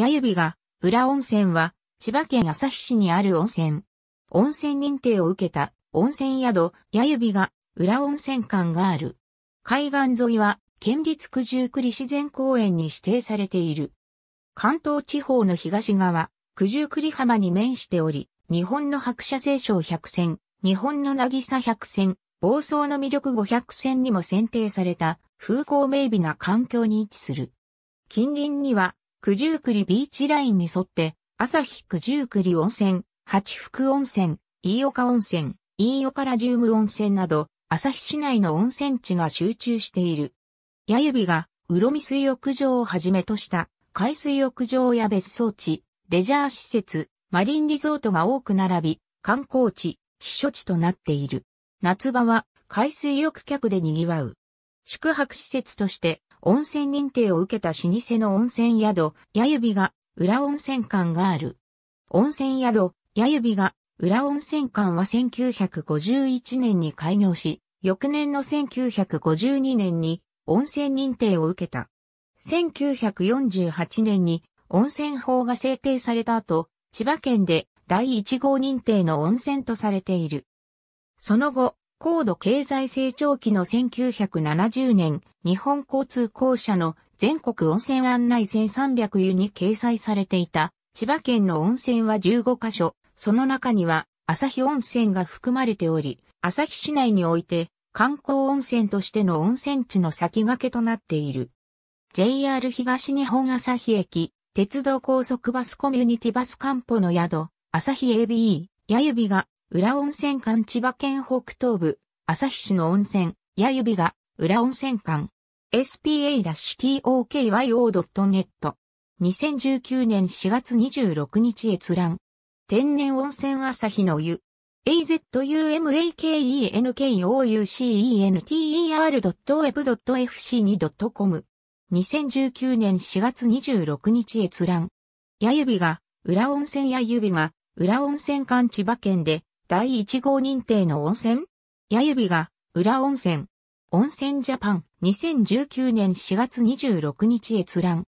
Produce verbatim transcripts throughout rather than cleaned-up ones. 八重日が浦温泉は千葉県旭市にある温泉。温泉認定を受けた温泉宿八重日が浦温泉館がある。海岸沿いは県立九十九里自然公園に指定されている。関東地方の東側、九十九里浜に面しており、日本の白砂青松百選、日本の渚百選、房総の魅力ごひゃく選にも選定された風光明媚な環境に位置する。近隣には九十九里ビーチラインに沿って、旭九十九里温泉、八福温泉、飯岡温泉、飯岡ラジウム温泉など、旭市内の温泉地が集中している。八重日が、魚見水浴場をはじめとした、海水浴場や別荘地、レジャー施設、マリンリゾートが多く並び、観光地、避暑地となっている。夏場は、海水浴客で賑わう。宿泊施設として、温泉認定を受けた老舗の温泉宿、八重日が、浦温泉館がある。温泉宿、八重日が、浦温泉館はせんきゅうひゃくごじゅういちねんに開業し、翌年のせんきゅうひゃくごじゅうにねんに温泉認定を受けた。せんきゅうひゃくよんじゅうはちねんに温泉法が制定された後、千葉県でだいいち号認定の温泉とされている。その後、高度経済成長期のせんきゅうひゃくななじゅうねん、日本交通公社の全国温泉案内せんさんびゃく湯に掲載されていた千葉県の温泉はじゅうごかしょ。その中には、旭温泉が含まれており、旭市内において、観光温泉としての温泉地の先駆けとなっている。ジェイアール 東日本旭駅、鉄道高速バスコミュニティバスかんぽの宿、旭 エービーイー、八重日が、浦温泉館千葉県北東部、旭市の温泉、八重日が、浦温泉館、エスピーエートキョウ ドットネット にせんじゅうきゅうねんしがつにじゅうろくにち閲覧。天然温泉旭の湯。エーゼットユーエムエーケーイーエヌケーオーユーシーイーエヌティーイーアール ドットウェブ ドットエフシーに ドットコム にせんじゅうきゅうねんしがつにじゅうろくにち閲覧。八重日が、浦温泉八重日が、浦温泉館千葉県で、だいいち号認定の温泉八重日が、浦温泉。温泉ジャパンにせんじゅうきゅうねんしがつにじゅうろくにち閲覧。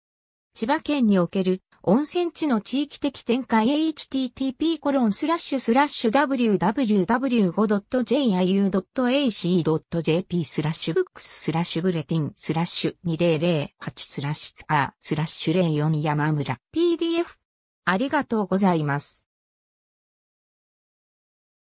千葉県における、温泉地の地域的展開 エイチティーティーピー コロン スラッシュ スラッシュ ダブリューダブリューダブリュー ドット ジェイアイユー ドット エーシー ドット ジェイピー スラッシュブックススラッシュブレティンスラッシュにせんはちスラッシュツアースラッシュゼロよん山村 ピーディーエフ ありがとうございます。